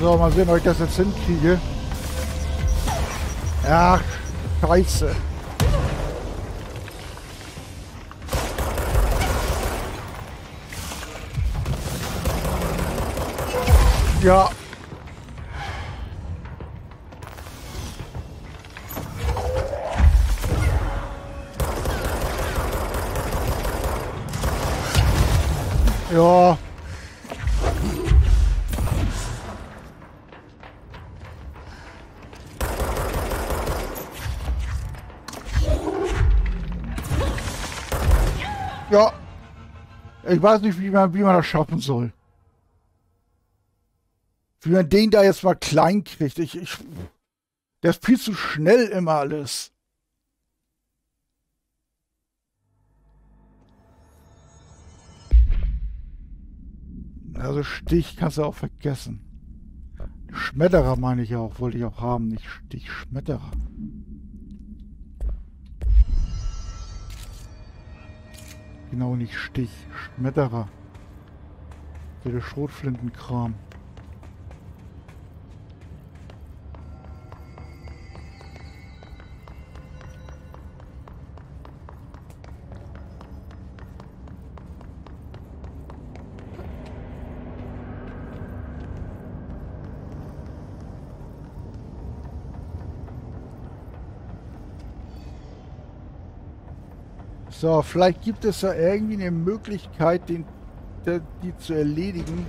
So, mal sehen, ob ich das jetzt hinkriege. Ach, scheiße. Ja. Ja. Ja. Ich weiß nicht, wie man das schaffen soll. Wie man den da jetzt mal klein kriegt. Der ist viel zu schnell immer alles. Also Stich kannst du auch vergessen. Schmetterer meine ich auch, wollte ich auch haben, nicht Stich, Schmetterer. Genau, nicht Stich, Schmetterer. Der Schrotflintenkram. So, vielleicht gibt es ja irgendwie eine Möglichkeit, die zu erledigen.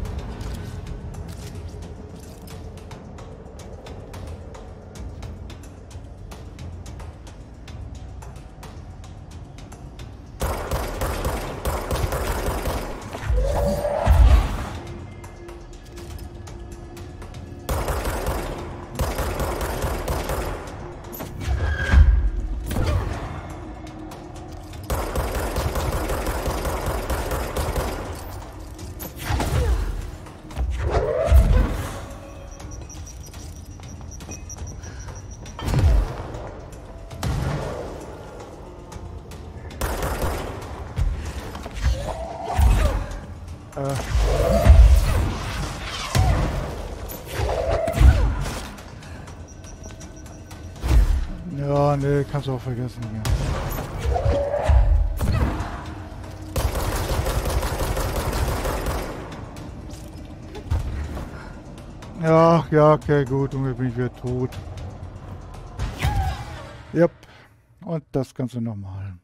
Ja, ne, kannst du auch vergessen hier. Ja, ja, okay, gut, und jetzt bin ich wieder tot. Yep. Und das Ganze nochmal.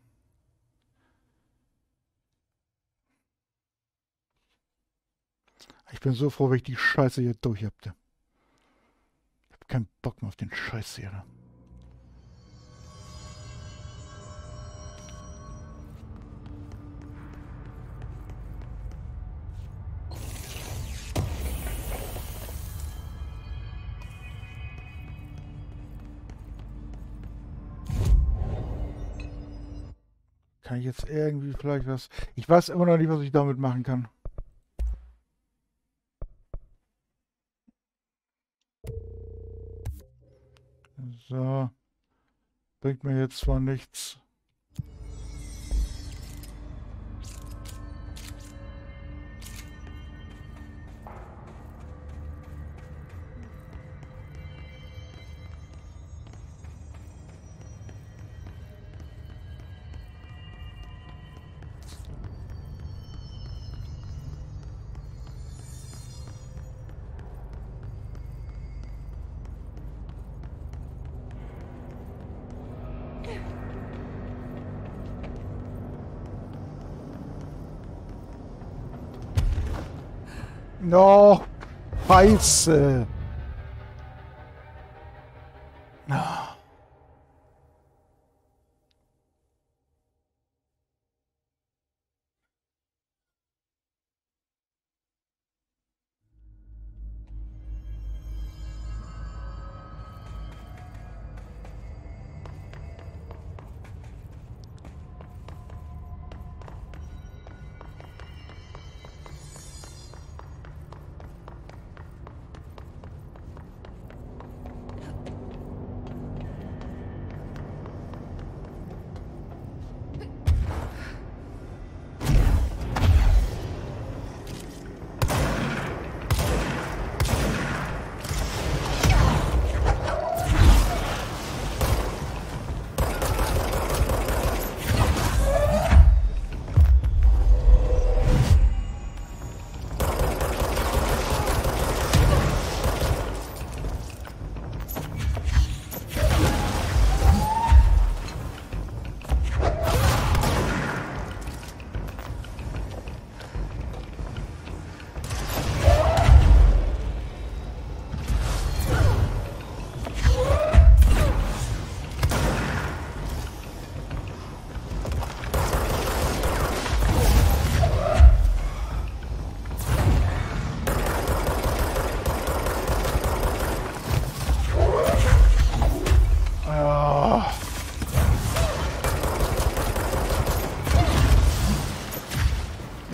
Ich bin so froh, wenn ich die Scheiße hier durch hab. Ich hab keinen Bock mehr auf den Scheiß hier. Kann ich jetzt irgendwie vielleicht was... Ich weiß immer noch nicht, was ich damit machen kann. So. Bringt mir jetzt zwar nichts. No, Scheiße.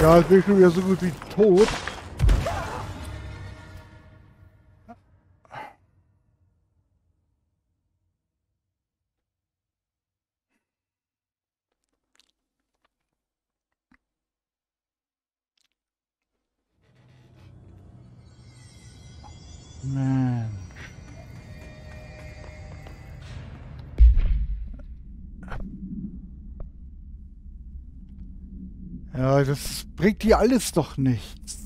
Ja, jetzt bin ich schon wieder so gut wie tot. Das bringt dir alles doch nichts.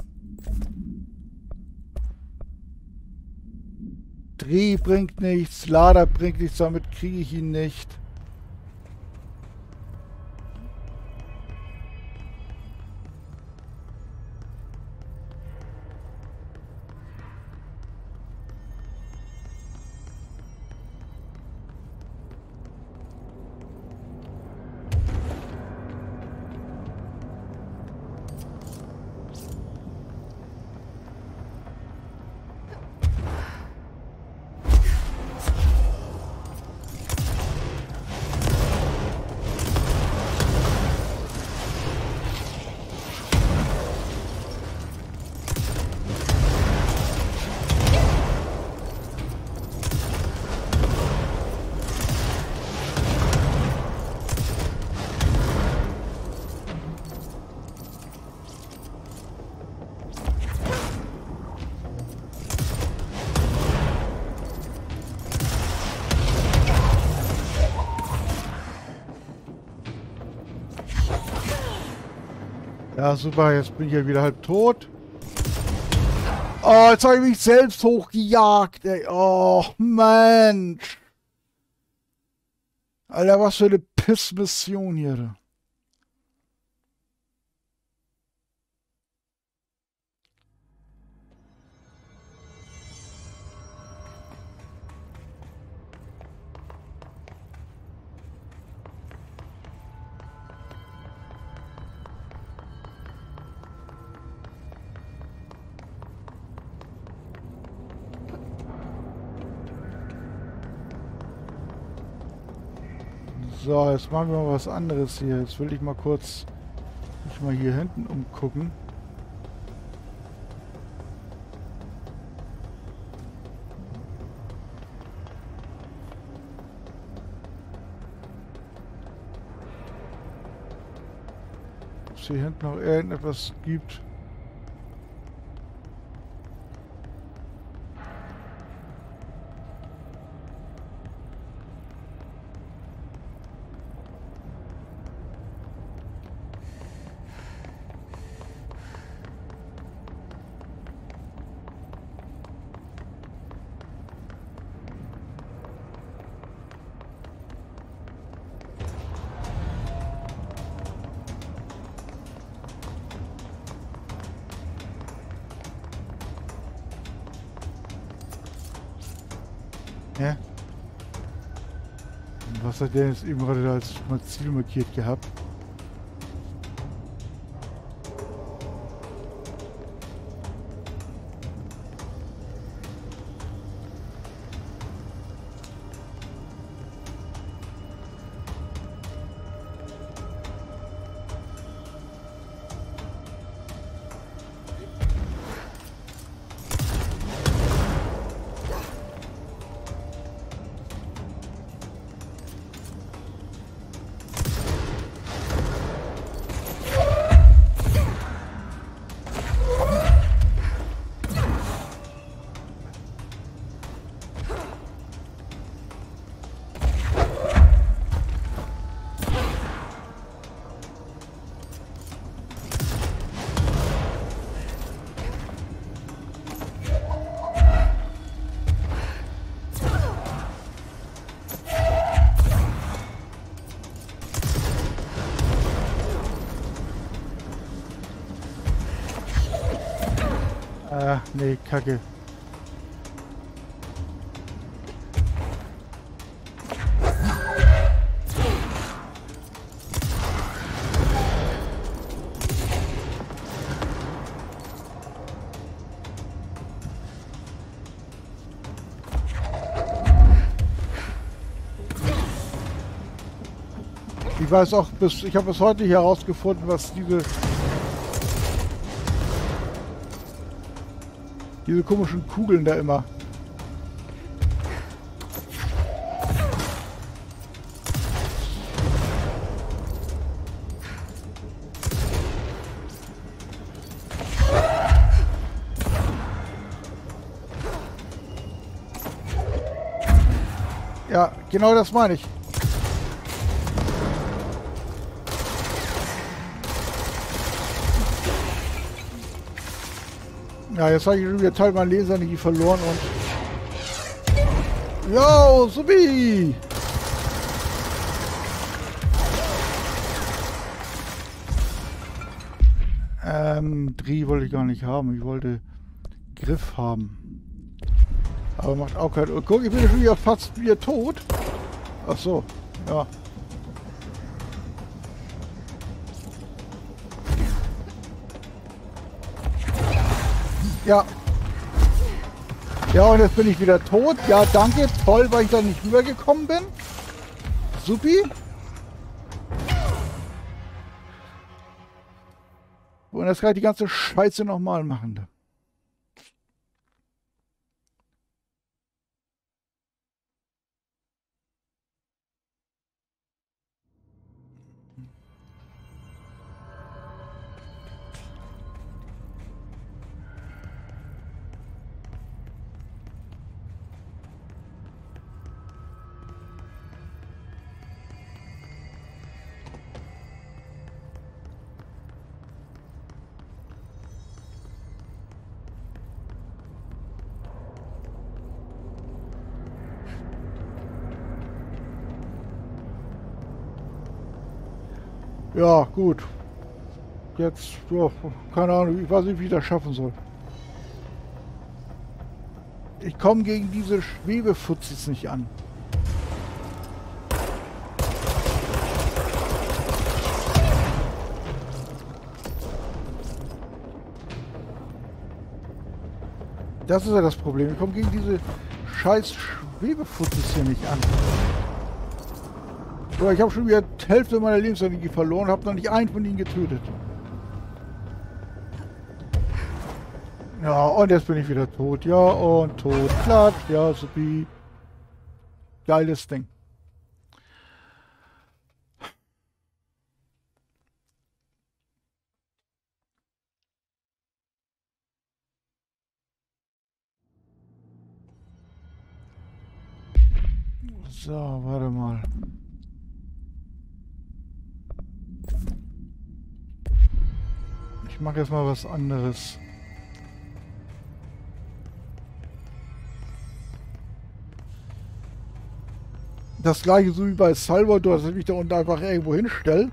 Dreh bringt nichts, Lader bringt nichts, damit kriege ich ihn nicht. Ja, super, jetzt bin ich ja wieder halb tot. Oh, jetzt habe ich mich selbst hochgejagt, ey. Oh, Mensch. Alter, was für eine Pissmission hier. So, jetzt machen wir mal was anderes hier. Jetzt will ich mal kurz mich mal hier hinten umgucken. Ob es hier hinten noch irgendetwas gibt. Ja. Was hat der jetzt eben gerade als mein Ziel markiert gehabt? Nee, Kacke. Ich weiß auch, ich habe bis heute nicht herausgefunden, was diese Diese komischen Kugeln da immer. Ja, genau das meine ich. Ja, jetzt habe ich wieder Teil meiner Leserenergie verloren und... Yo, Subi! Dreh wollte ich gar nicht haben. Ich wollte Griff haben. Aber macht auch keinen... Oh, guck, ich bin schon wieder fast wieder tot. Ach so, ja. Ja. Ja, und jetzt bin ich wieder tot. Ja, danke. Toll, weil ich da nicht rübergekommen bin. Supi. Und jetzt kann ich die ganze Scheiße nochmal machen. Ja, gut. Jetzt, ja, keine Ahnung, ich weiß nicht, wie ich das schaffen soll. Ich komme gegen diese Schwebefutzes nicht an. Das ist ja das Problem. Ich komme gegen diese scheiß Schwebefutzes hier nicht an. So, ich habe schon wieder die Hälfte meiner Lebensenergie verloren, habe noch nicht einen von ihnen getötet. Ja, und jetzt bin ich wieder tot. Ja, und tot. Klar, ja, supi. Geiles Ding. So, warte mal. Ich mache jetzt mal was anderes. Das gleiche so wie bei Salvador, dass ich mich da unten einfach irgendwo hinstelle.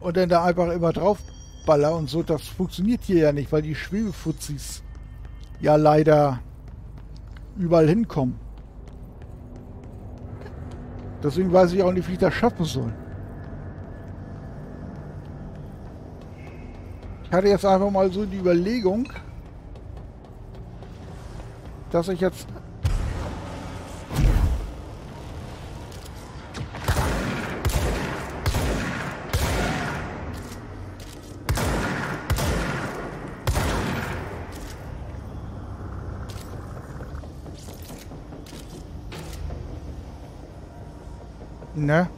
Und dann da einfach immer draufballer und so. Das funktioniert hier ja nicht, weil die Schwebefuzzis ja leider überall hinkommen. Deswegen weiß ich auch nicht, wie ich das schaffen soll. Ich hatte jetzt einfach mal so die Überlegung, dass ich jetzt... Ne?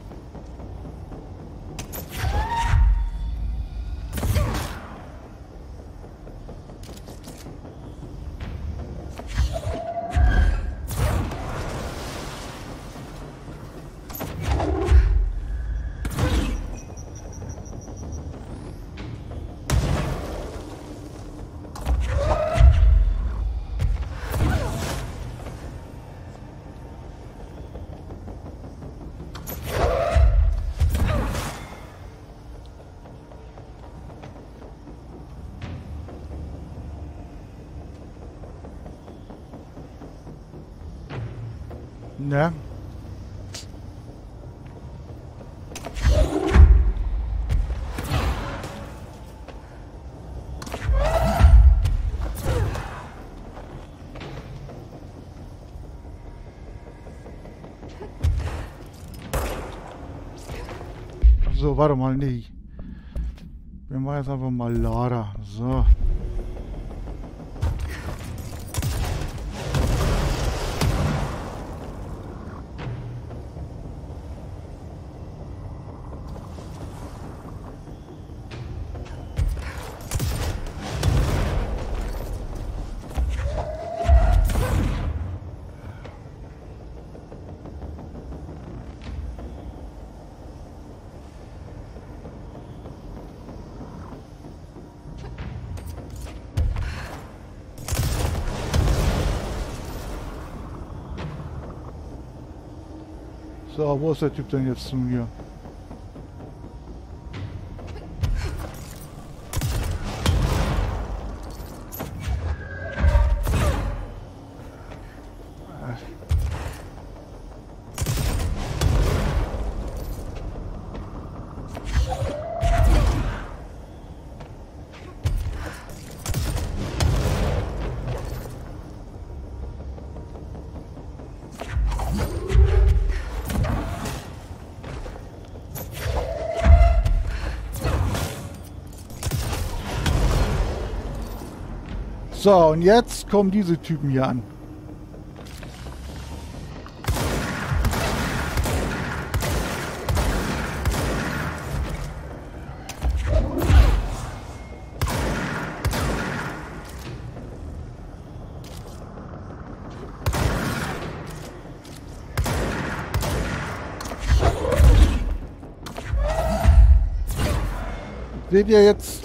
Ne? So, warte mal, nee. Wir machen jetzt einfach mal Lader. So. So, wo ist der Typ denn jetzt zu mir? So, und jetzt kommen diese Typen hier an. Seht ihr jetzt?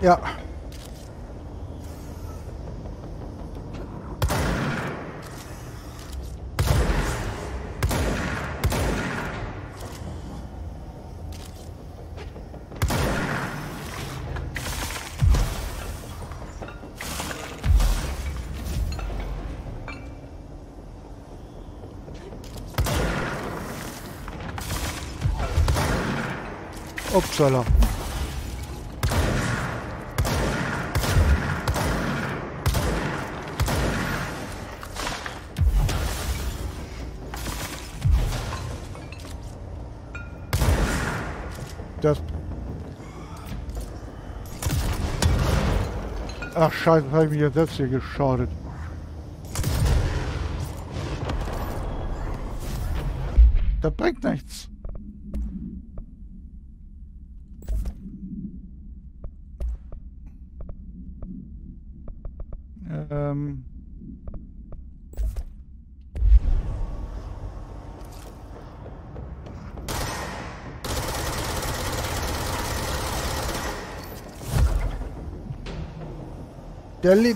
Ja. Upsala. Ach scheiße, habe ich mich jetzt selbst hier geschadet. Das bringt nichts.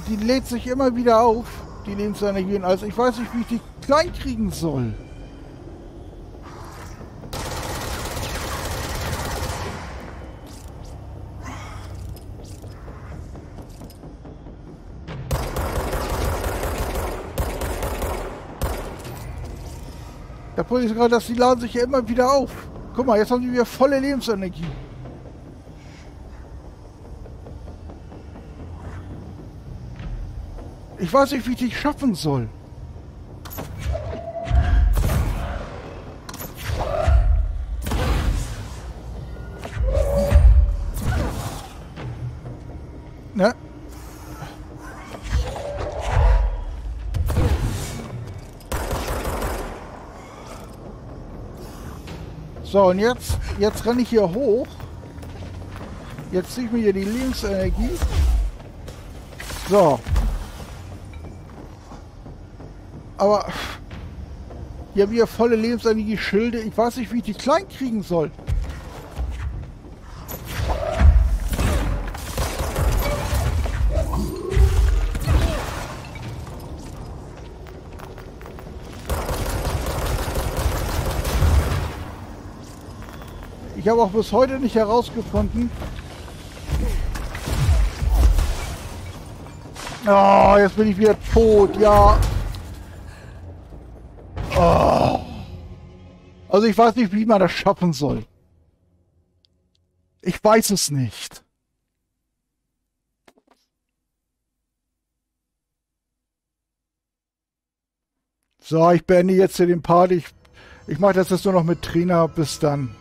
Die lädt sich immer wieder auf, die Lebensenergien. Also ich weiß nicht, wie ich die klein kriegen soll. Der Punkt ist gerade, dass die laden sich ja immer wieder auf. Guck mal, jetzt haben die wieder volle Lebensenergie. Ich weiß nicht, wie ich dich schaffen soll. Ne? So, und jetzt renne ich hier hoch. Jetzt ziehe ich mir hier die Lebensenergie. So. Aber hier haben wir volle lebensenergie Schilde. Ich weiß nicht, wie ich die klein kriegen soll. Ich habe auch bis heute nicht herausgefunden. Oh, jetzt bin ich wieder tot, ja. Also ich weiß nicht, wie man das schaffen soll. Ich weiß es nicht. So, ich beende jetzt hier den Part. Ich mache das jetzt nur noch mit Trina. Bis dann.